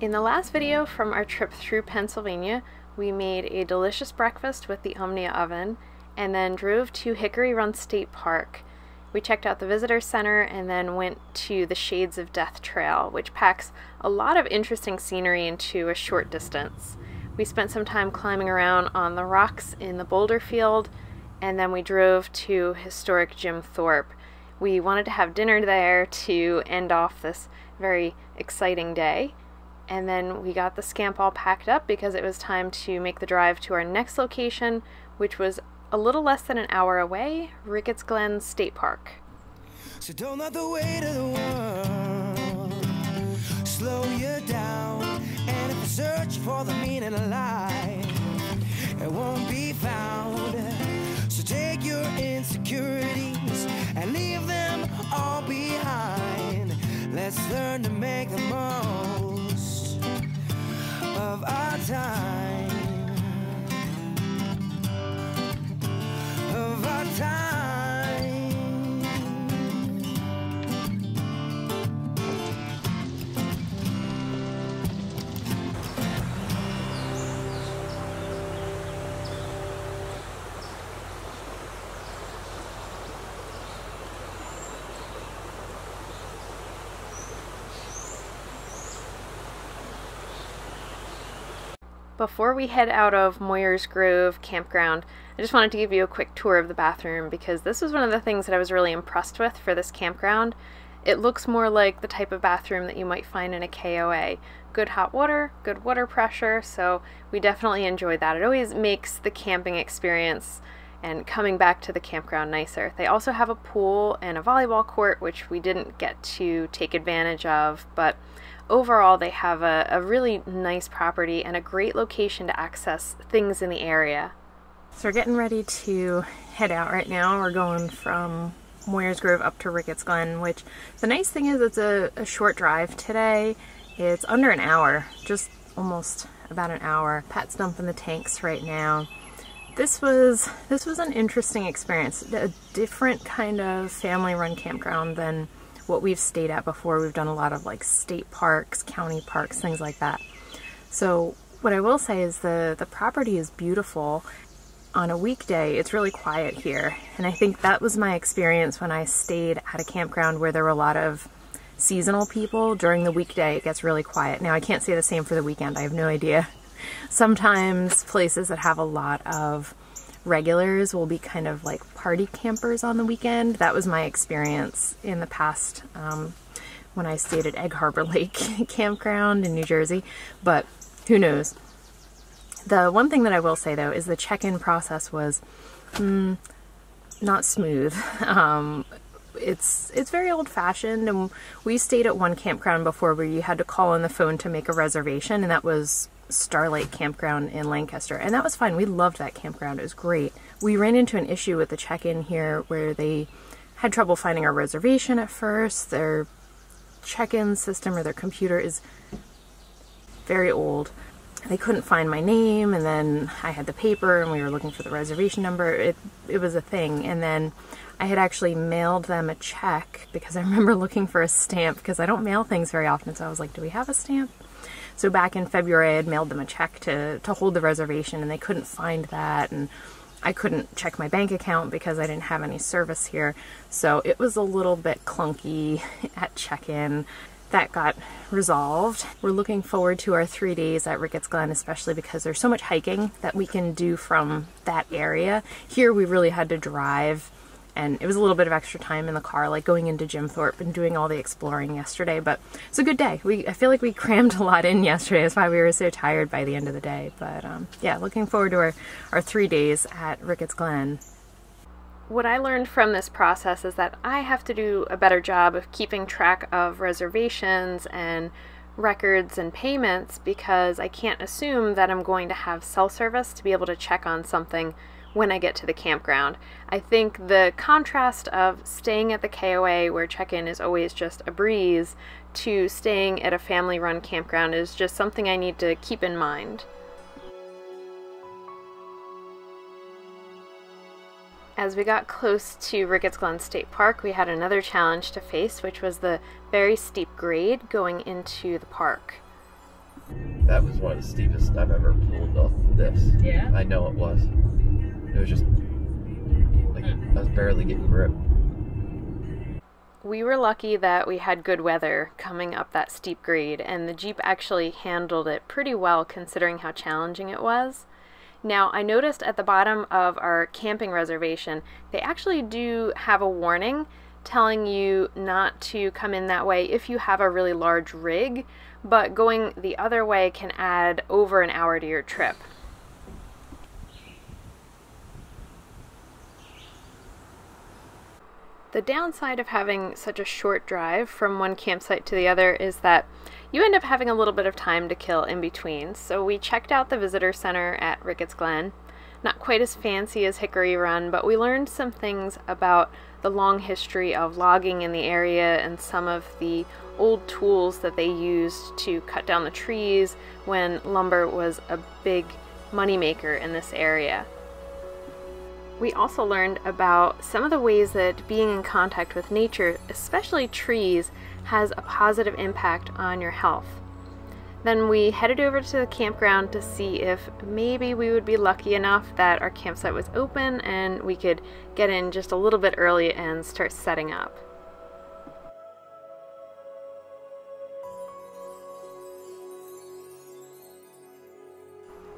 In the last video from our trip through Pennsylvania, we made a delicious breakfast with the Omnia oven and then drove to Hickory Run State Park. We checked out the visitor center and then went to the Shades of Death Trail, which packs a lot of interesting scenery into a short distance. We spent some time climbing around on the rocks in the boulder field, and then we drove to historic Jim Thorpe. We wanted to have dinner there to end off this very exciting day. And then we got the Scamp all packed up because it was time to make the drive to our next location, which was a little less than an hour away, Ricketts Glen State Park. So don't let the weight of the world slow you down, and if you search for the meaning of life, it won't be found. So take your insecurities and leave them all behind. Let's learn to make the most of our time, of our time. Before we head out of Moyers Grove Campground, I just wanted to give you a quick tour of the bathroom because this was one of the things that I was really impressed with for this campground. It looks more like the type of bathroom that you might find in a KOA. Good hot water, good water pressure, so we definitely enjoyed that. It always makes the camping experience and coming back to the campground nicer. They also have a pool and a volleyball court, which we didn't get to take advantage of, but overall, they have a really nice property and a great location to access things in the area. So we're getting ready to head out right now. We're going from Moyers Grove up to Ricketts Glen, which the nice thing is it's a short drive today. It's under an hour, just almost about an hour. Pat's dumping the tanks right now. This was an interesting experience, a different kind of family-run campground than what we've stayed at before. We've done a lot of like state parks, county parks, things like that. So what I will say is the property is beautiful. On a weekday, it's really quiet here. And I think that was my experience when I stayed at a campground where there were a lot of seasonal people. During the weekday, it gets really quiet. Now I can't say the same for the weekend. I have no idea. Sometimes places that have a lot of regulars will be kind of like party campers on the weekend. That was my experience in the past when I stayed at Egg Harbor Lake Campground in New Jersey, but who knows. The one thing that I will say though is the check-in process was not smooth. It's very old-fashioned, and we stayed at one campground before where you had to call on the phone to make a reservation, and that was Starlight Campground in Lancaster, and that was fine. We loved that campground. It was great. We ran into an issue with the check-in here where they had trouble finding our reservation at first. Their check-in system or their computer is very old. They couldn't find my name, and then I had the paper and we were looking for the reservation number. It was a thing, and then I had actually mailed them a check because I remember looking for a stamp because I don't mail things very often, so I was like, do we have a stamp? So back in February, I had mailed them a check to hold the reservation, and they couldn't find that, and I couldn't check my bank account because I didn't have any service here. So it was a little bit clunky at check-in. That got resolved. We're looking forward to our 3 days at Ricketts Glen, especially because there's so much hiking that we can do from that area. Here we really had to drive, and it was a little bit of extra time in the car, like going into Jim Thorpe and doing all the exploring yesterday, but it's a good day. I feel like we crammed a lot in yesterday. That's why we were so tired by the end of the day, but yeah, looking forward to our 3 days at Ricketts Glen. What I learned from this process is that I have to do a better job of keeping track of reservations and records and payments, because I can't assume that I'm going to have cell service to be able to check on something when I get to the campground. I think the contrast of staying at the KOA where check-in is always just a breeze to staying at a family-run campground is just something I need to keep in mind. As we got close to Ricketts Glen State Park, we had another challenge to face, which was the very steep grade going into the park. That was one of the steepest I've ever pulled off this. Yeah? I know it was. It was just, like, I was barely getting grip. We were lucky that we had good weather coming up that steep grade, and the Jeep actually handled it pretty well considering how challenging it was. Now, I noticed at the bottom of our camping reservation, they actually do have a warning telling you not to come in that way if you have a really large rig, but going the other way can add over an hour to your trip. The downside of having such a short drive from one campsite to the other is that you end up having a little bit of time to kill in between, so we checked out the visitor center at Ricketts Glen. Not quite as fancy as Hickory Run, but we learned some things about the long history of logging in the area and some of the old tools that they used to cut down the trees when lumber was a big moneymaker in this area. We also learned about some of the ways that being in contact with nature, especially trees, has a positive impact on your health. Then we headed over to the campground to see if maybe we would be lucky enough that our campsite was open and we could get in just a little bit early and start setting up.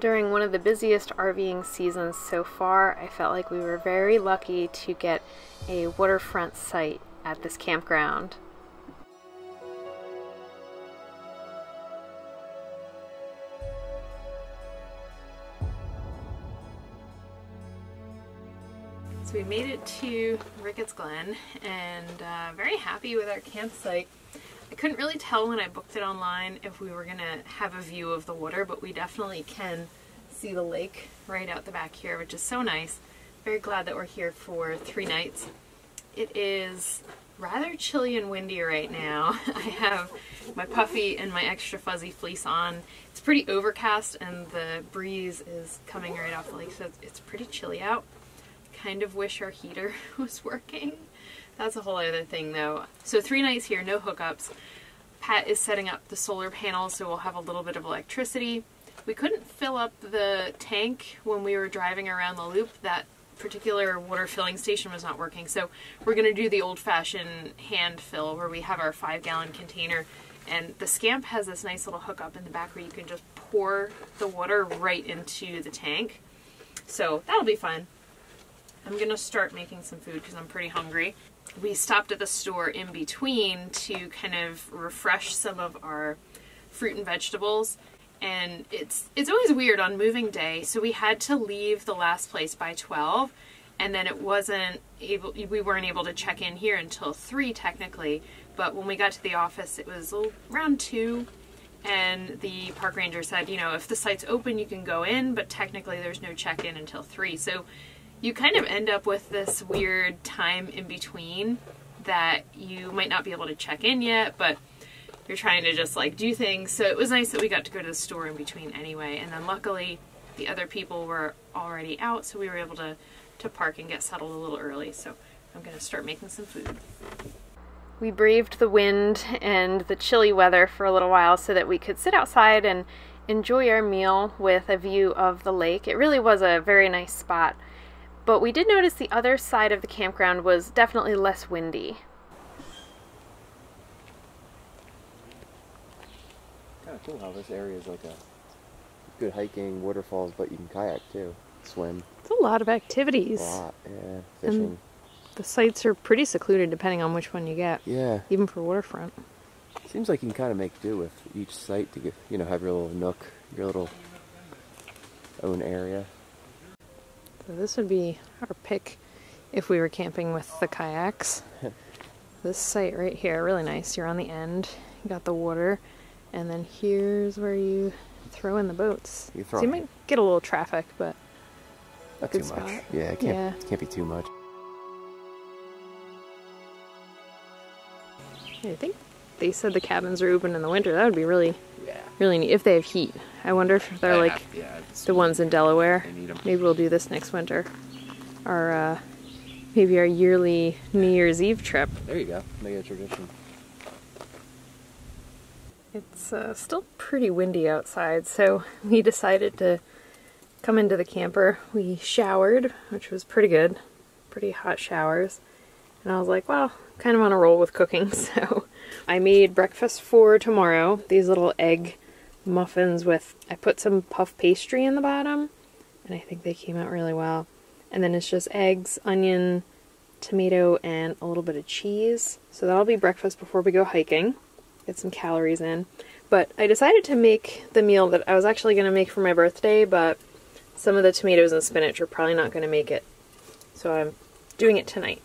During one of the busiest RVing seasons so far, I felt like we were very lucky to get a waterfront site at this campground. So we made it to Ricketts Glen and very happy with our campsite. I couldn't really tell when I booked it online if we were gonna have a view of the water, but we definitely can see the lake right out the back here, which is so nice. Very glad that we're here for 3 nights. It is rather chilly and windy right now. I have my puffy and my extra fuzzy fleece on. It's pretty overcast and the breeze is coming right off the lake, so it's pretty chilly out. Kind of wish our heater was working. That's a whole other thing though. So 3 nights here, no hookups. Pat is setting up the solar panels, so we'll have a little bit of electricity. We couldn't fill up the tank when we were driving around the loop. That particular water filling station was not working. So we're gonna do the old-fashioned hand fill where we have our 5-gallon container, and the Scamp has this nice little hookup in the back where you can just pour the water right into the tank. So that'll be fun. I'm gonna start making some food because I'm pretty hungry. We stopped at the store in between to kind of refresh some of our fruit and vegetables, and it's always weird on moving day, so we had to leave the last place by 12, and then we weren't able to check in here until 3 technically, but when we got to the office it was around 2, and the park ranger said, you know, if the site's open you can go in, but technically there's no check-in until 3, so you kind of end up with this weird time in between that you might not be able to check in yet, but you're trying to just like do things. So it was nice that we got to go to the store in between anyway. And then luckily the other people were already out, so we were able to park and get settled a little early. So I'm gonna start making some food. We braved the wind and the chilly weather for a little while so that we could sit outside and enjoy our meal with a view of the lake. It really was a very nice spot. But we did notice the other side of the campground was definitely less windy. Kind of cool how this area is like a good hiking, waterfalls, but you can kayak too, swim. It's a lot of activities. A lot, yeah. Fishing. And the sites are pretty secluded depending on which one you get. Yeah. Even for waterfront. Seems like you can kind of make do with each site to get, you know, have your little nook, your little own area. So this would be our pick if we were camping with the kayaks. This site right here, really nice. You're on the end, you got the water, and then here's where you throw in the boats. So you might get a little traffic, but not too much. Yeah, it can't be too much. I think they said the cabins are open in the winter. That would be really, really neat if they have heat. I wonder if they're like the ones in Delaware. Maybe we'll do this next winter. Our maybe our yearly New Year's Eve trip. There you go, make it a tradition. It's still pretty windy outside, so we decided to come into the camper. We showered, which was pretty good, pretty hot showers. And I was like, well, kind of on a roll with cooking, so I made breakfast for tomorrow. These little egg muffins with, I put some puff pastry in the bottom, and I think they came out really well. And then it's just eggs, onion, tomato, and a little bit of cheese. So that'll be breakfast before we go hiking. Get some calories in. But I decided to make the meal that I was actually going to make for my birthday, but some of the tomatoes and spinach are probably not going to make it. So I'm doing it tonight.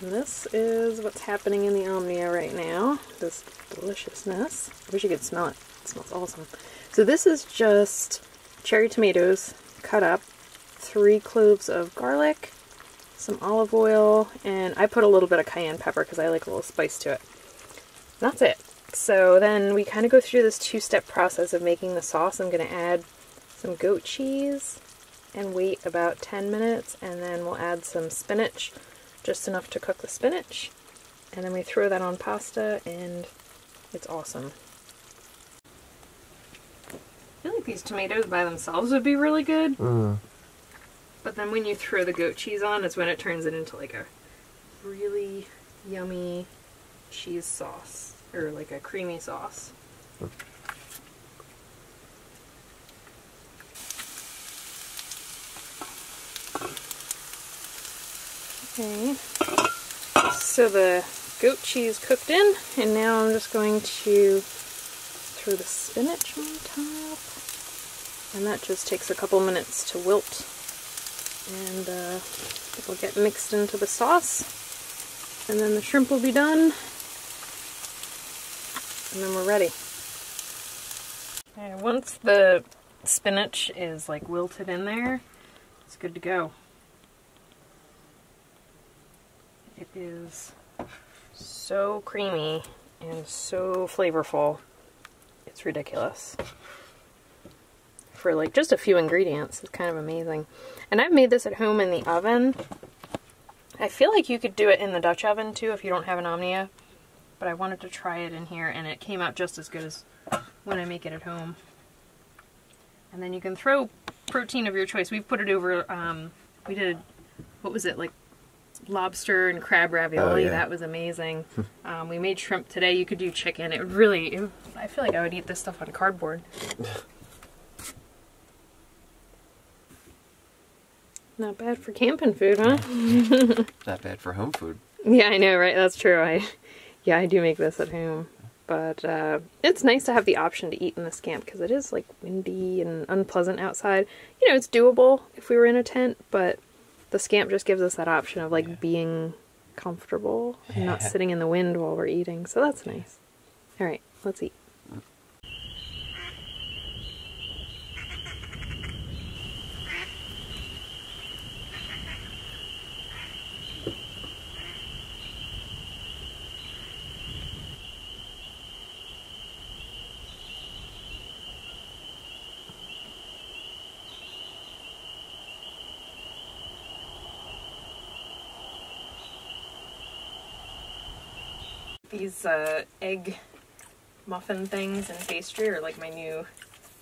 And this is what's happening in the Omnia right now. This deliciousness. I wish you could smell it. It smells awesome. So this is just cherry tomatoes cut up, 3 cloves of garlic, some olive oil, and I put a little bit of cayenne pepper because I like a little spice to it. And that's it. So then we kind of go through this 2-step process of making the sauce. I'm going to add some goat cheese and wait about 10 minutes, and then we'll add some spinach, just enough to cook the spinach, and then we throw that on pasta, and it's awesome. I feel like these tomatoes by themselves would be really good. Mm. But then when you throw the goat cheese on, it's when it turns it into like a really yummy cheese sauce, or like a creamy sauce. Mm. Okay, so the goat cheese cooked in, and now I'm just going to throw the spinach on top, and that just takes a couple minutes to wilt, and it'll get mixed into the sauce, and then the shrimp will be done, and then we're ready. And once the spinach is like wilted in there, it's good to go. It is so creamy and so flavorful. It's ridiculous. For like just a few ingredients, it's kind of amazing. And I've made this at home in the oven. I feel like you could do it in the Dutch oven too if you don't have an Omnia, but I wanted to try it in here, and it came out just as good as when I make it at home. And then you can throw protein of your choice. We've put it over, we did, what was it, like lobster and crab ravioli. Oh, yeah. That was amazing. We made shrimp today. You could do chicken. It would really, I feel like I would eat this stuff on cardboard. Not bad for camping food, huh? Not bad for home food. Yeah, I know, right? That's true. I do make this at home, but it's nice to have the option to eat in the Scamp because it is like windy and unpleasant outside. You know, it's doable if we were in a tent, but the Scamp just gives us that option of like, yeah, being comfortable and not sitting in the wind while we're eating, so that's nice. All right, let's eat. These egg muffin things and pastry are like my new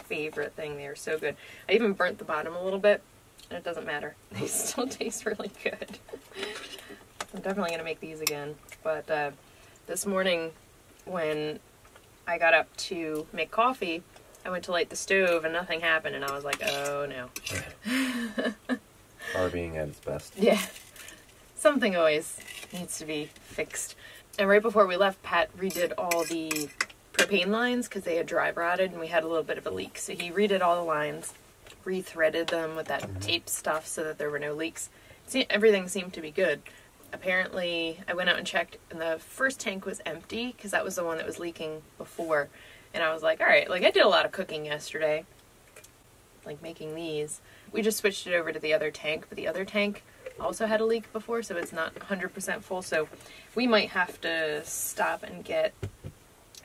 favorite thing. They are so good. I even burnt the bottom a little bit, and it doesn't matter. They still taste really good. I'm definitely going to make these again. But this morning when I got up to make coffee, I went to light the stove and nothing happened, and I was like, oh no. RVing at its best. Yeah. Something always needs to be fixed. And right before we left, Pat redid all the propane lines because they had dry rotted and we had a little bit of a leak. So he redid all the lines, re-threaded them with that tape stuff so that there were no leaks. Everything seemed to be good. Apparently, I went out and checked, and the first tank was empty because that was the one that was leaking before. And I was like, all right, like I did a lot of cooking yesterday, like making these. We just switched it over to the other tank, but the other tank also had a leak before, so it's not 100% full, so we might have to stop and get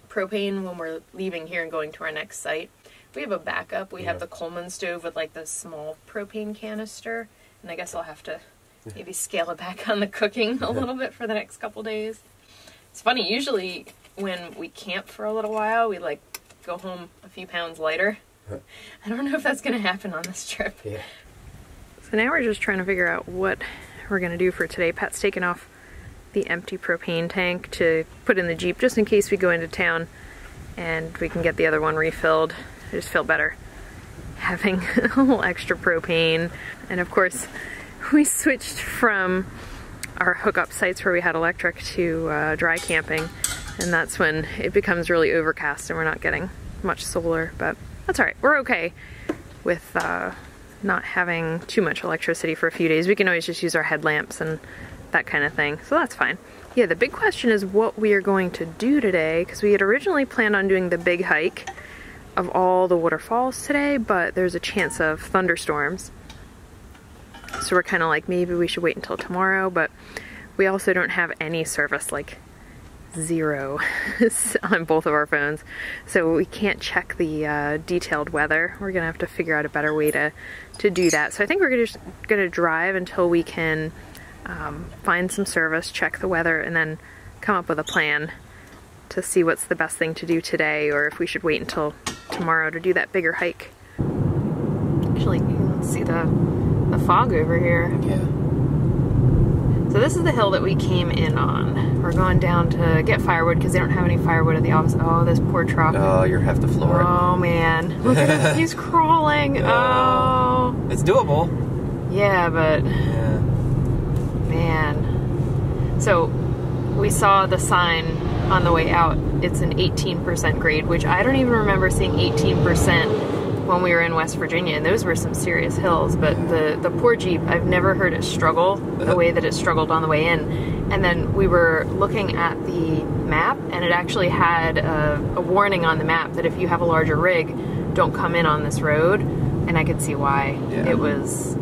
propane when we're leaving here and going to our next site. We have a backup. We have the Coleman stove with like the small propane canister, and I guess I'll have to maybe scale it back on the cooking a little bit for the next couple days. It's funny, usually when we camp for a little while, we like go home a few pounds lighter. I don't know if that's going to happen on this trip. Yeah. So now we're just trying to figure out what we're going to do for today. Pat's taken off the empty propane tank to put in the Jeep just in case we go into town and we can get the other one refilled. I just feel better having a little extra propane. And of course, we switched from our hookup sites where we had electric to dry camping, and that's when it becomes really overcast and we're not getting much solar, but that's all right. We're okay with not having too much electricity for a few days. We can always just use our headlamps and that kind of thing, so that's fine. Yeah, the big question is what we are going to do today, because we had originally planned on doing the big hike of all the waterfalls today, but there's a chance of thunderstorms. So we're kind of like, maybe we should wait until tomorrow, but we also don't have any service, like zero on both of our phones. So we can't check the detailed weather. We're gonna have to figure out a better way to do that. So I think we're just gonna drive until we can find some service, check the weather, and then come up with a plan to see what's the best thing to do today, or if we should wait until tomorrow to do that bigger hike. Actually, let's see the fog over here. So this is the hill that we came in on. We're going down to get firewood because they don't have any firewood at the office. Oh, this poor truck. Oh, you're half the floor. Oh man, look at him. He's crawling. Oh, it's doable. Yeah, but man. So we saw the sign on the way out. It's an 18% grade, which I don't even remember seeing 18%. When we were in West Virginia, and those were some serious hills, but the poor Jeep, I've never heard it struggle the way that it struggled on the way in. And then we were looking at the map, and it actually had a warning on the map that if you have a larger rig, don't come in on this road, and I could see why. It was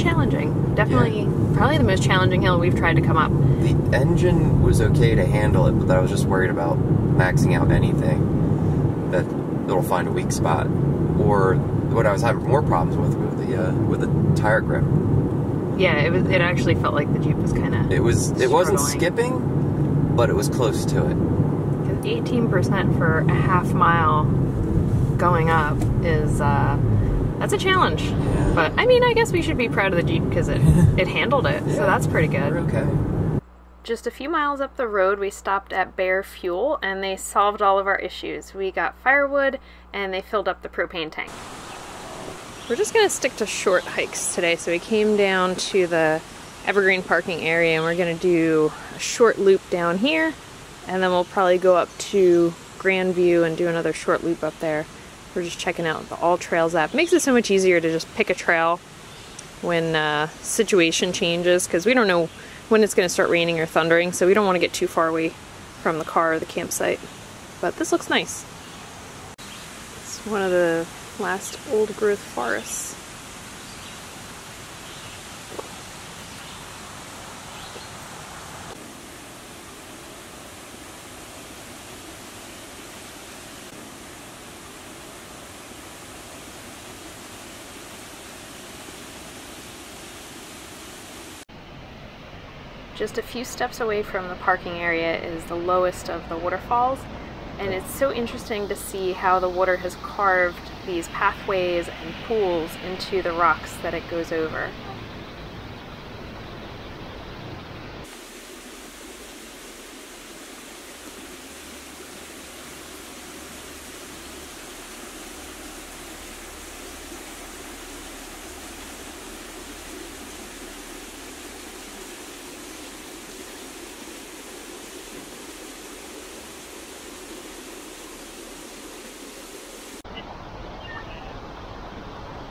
challenging. Definitely, probably the most challenging hill we've tried to come up. The engine was okay to handle it, but I was just worried about maxing out anything, that it'll find a weak spot. Or what I was having more problems with the tire grip. Yeah, it actually felt like the Jeep was kind of. It wasn't skipping, but it was close to it. Because 18% for a half mile going up is that's a challenge. Yeah. But I mean, I guess we should be proud of the Jeep because it handled it. Yeah. So that's pretty good. We're okay. Just a few miles up the road, we stopped at Bear Fuel, and they solved all of our issues. We got firewood, and they filled up the propane tank. We're just going to stick to short hikes today, so we came down to the Evergreen parking area, and we're going to do a short loop down here, and then we'll probably go up to Grandview and do another short loop up there. We're just checking out the All Trails app. It makes it so much easier to just pick a trail when situation changes, because we don't know when it's going to start raining or thundering, so we don't want to get too far away from the car or the campsite. But this looks nice. It's one of the last old growth forests. Just a few steps away from the parking area is the lowest of the waterfalls, and it's so interesting to see how the water has carved these pathways and pools into the rocks that it goes over.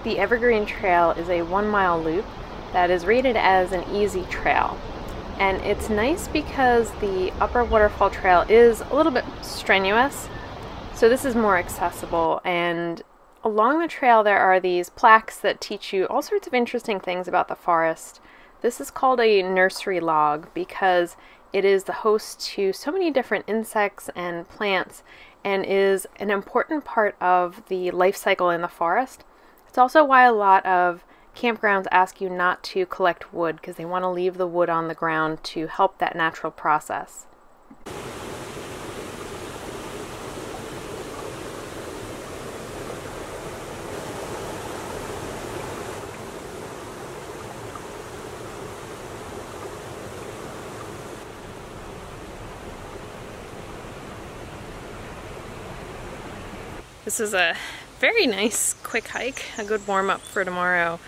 The Evergreen Trail is a 1 mile loop that is rated as an easy trail, and it's nice because the Upper Waterfall Trail is a little bit strenuous, so this is more accessible. And along the trail there are these plaques that teach you all sorts of interesting things about the forest. This is called a nursery log because it is the host to so many different insects and plants, and is an important part of the life cycle in the forest. It's also why a lot of campgrounds ask you not to collect wood, because they want to leave the wood on the ground to help that natural process. This is a very nice quick hike, a good warm-up for tomorrow.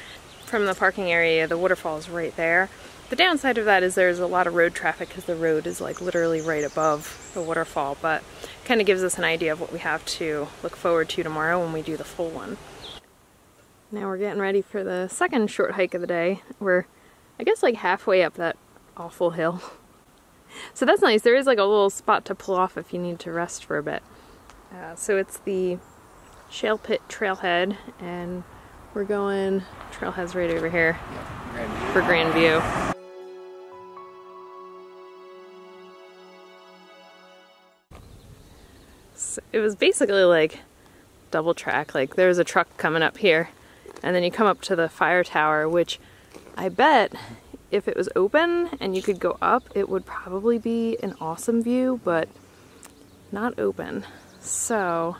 From the parking area, the waterfall is right there. The downside of that is there's a lot of road traffic because the road is like literally right above the waterfall, but kind of gives us an idea of what we have to look forward to tomorrow when we do the full one. Now we're getting ready for the second short hike of the day. We're, I guess, like halfway up that awful hill. So that's nice. There is like a little spot to pull off if you need to rest for a bit. So it's the Shale Pit trailhead, and we're going, trailhead's right over here, yep, Grandview. For Grandview. So it was basically like double track, like there was a truck coming up here and then you come up to the fire tower, which I bet if it was open and you could go up it would probably be an awesome view, but not open. So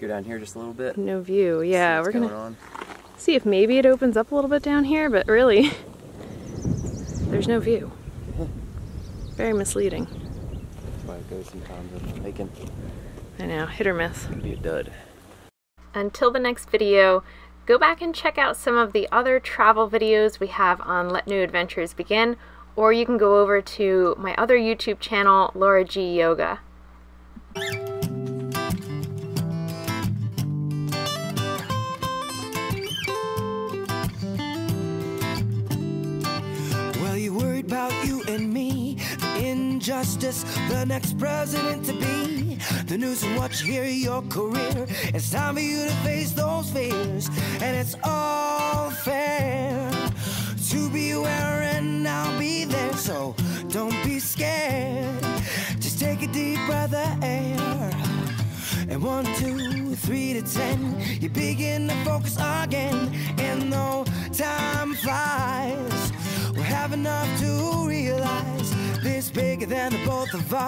go down here just a little bit. No view. Yeah, we're gonna see if maybe it opens up a little bit down here, but really there's no view. Very misleading. That's why it goes sometimes hiking. I know, hit or miss. It can be a dud. Until the next video, go back and check out some of the other travel videos we have on Let New Adventures Begin, or you can go over to my other YouTube channel, Laura G Yoga. Justice, the next president to be. The news and what you hear, your career. It's time for you to face those fears, and it's all fair to be aware, and I'll be there. So don't be scared. Just take a deep breath of air. And 1, 2, 3 to 10, you begin to focus again. And though time flies, we have enough to realize. Bigger than the both of us.